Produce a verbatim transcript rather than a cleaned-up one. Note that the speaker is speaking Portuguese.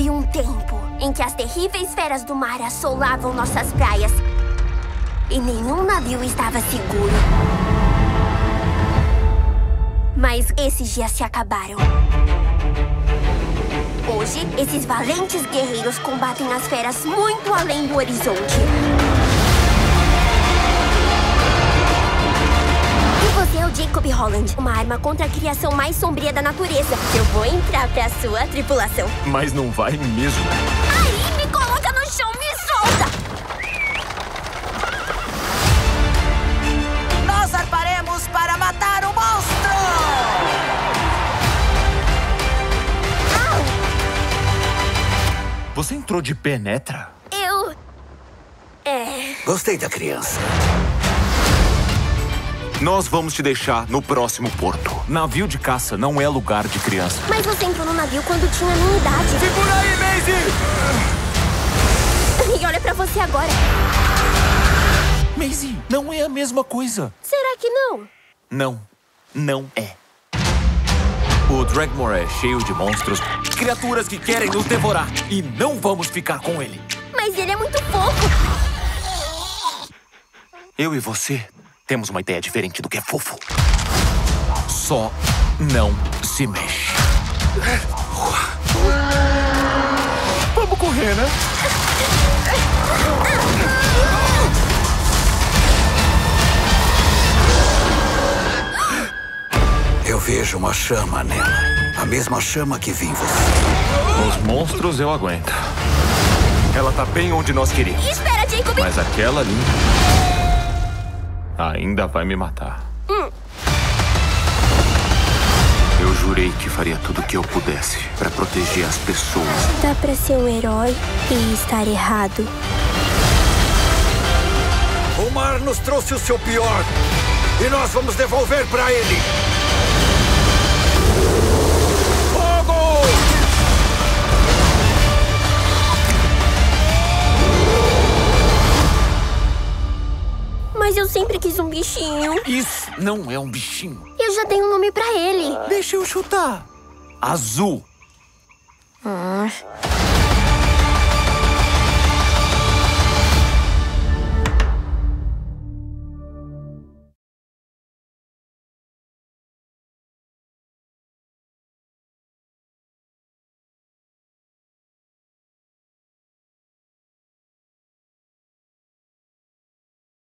Houve um tempo em que as terríveis feras do mar assolavam nossas praias e nenhum navio estava seguro. Mas esses dias se acabaram. Hoje, esses valentes guerreiros combatem as feras muito além do horizonte. E você é o Jacob Holland, uma arma contra a criação mais sombria da natureza. Eu vou entrar pra sua tripulação. Mas não vai mesmo. Aí, me coloca no chão, me solta! Nós armaremos para matar o monstro! Você entrou de pé, Netra? Eu... É... Gostei da criança. Nós vamos te deixar no próximo porto. Navio de caça não é lugar de criança. Mas você entrou no navio quando tinha a minha idade. Segura aí, Maisie! E olha pra você agora. Maisie, não é a mesma coisa. Será que não? Não. Não é. O Dragmore é cheio de monstros, criaturas que querem nos devorar. E não vamos ficar com ele. Mas ele é muito fofo. Eu e você temos uma ideia diferente do que é fofo. Só não se mexe. Vamos correr, né? Eu vejo uma chama nela. A mesma chama que vi em você. Os monstros eu aguento. Ela tá bem onde nós queríamos. Espera, Jacob! Mas aquela ali... ainda vai me matar. Hum. Eu jurei que faria tudo o que eu pudesse pra proteger as pessoas. Dá pra ser um herói e estar errado. O mar nos trouxe o seu pior. E nós vamos devolver pra ele. Mas eu sempre quis um bichinho. Isso não é um bichinho. Eu já dei um nome pra ele. Deixa eu chutar. Azul. Ah.